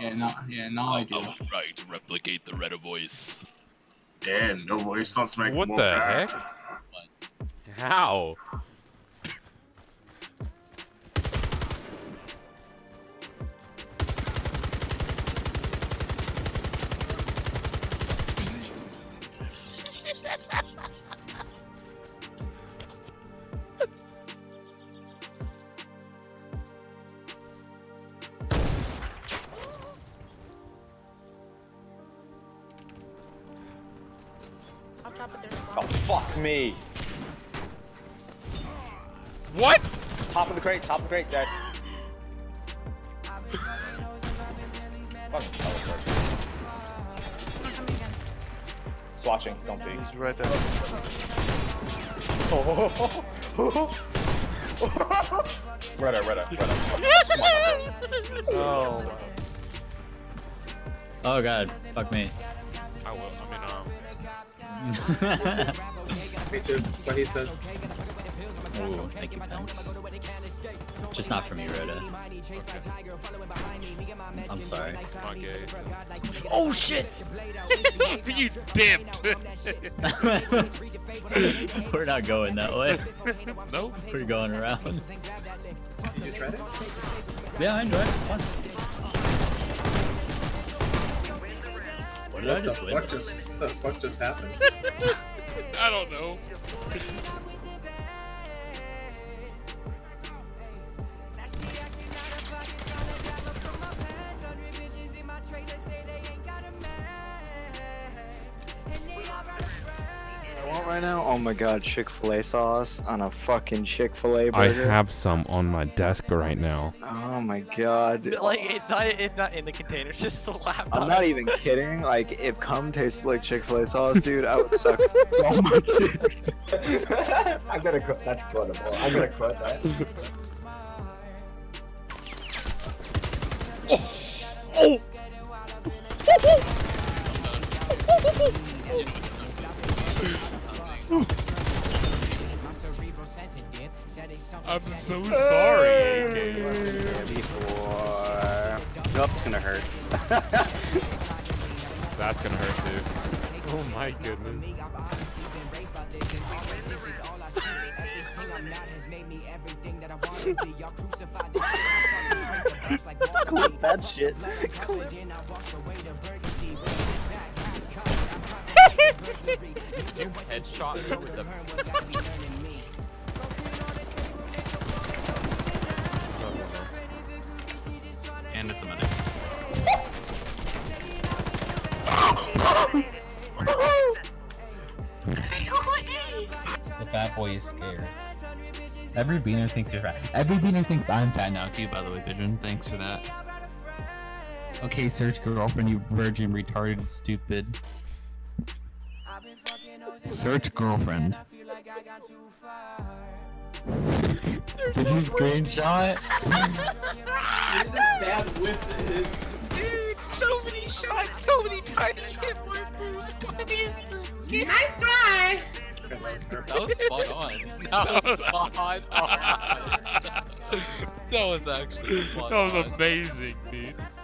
Yeah, now I do. I was right to replicate the Rhoda voice. Damn, no voice on Smack. What the heck? What? How? Oh, fuck me. What? Top of the crate, dead. Fucking teleport. Swatching, don't be. He's right there. Rhoda. Oh. Oh god, fuck me. I will, Me too, what he said. Ooh, thank you, Vince. Just not for me, Rhoda. Okay. I'm sorry. Okay. Oh shit! You dipped! We're not going that way. Nope. We're going around. You tried it? Yeah, I enjoyed it. It's fun. What the fuck just happened? I don't know. I want right now. Oh my god, Chick-fil-A sauce on a fucking Chick-fil-A burger. I have some on my desk right now. Oh my god! Like it's not in the container. It's just the laptop. I'm not even kidding. Like if cum tasted like Chick-fil-A sauce, dude, I would suck so much. I'm gonna quit. That's quotable. I'm gonna quit that. Oh! Oh! I'm so sorry, AK. That's gonna hurt. That's gonna hurt too. Oh my goodness. Clip that shit. Clip. You headshot her with a... And it's a minute. The fat boy is scared. Every beaner thinks you're fat. Every beaner thinks I'm fat now too, by the way, Vision. Thanks for that. Okay, search girlfriend, you virgin, retarded, stupid. Search girlfriend. Did you screenshot? Dude, so many shots, so many times. Hit markers. What is this? Nice try. That was spot on. That was spot on. That was actually spot on. That was amazing, dude.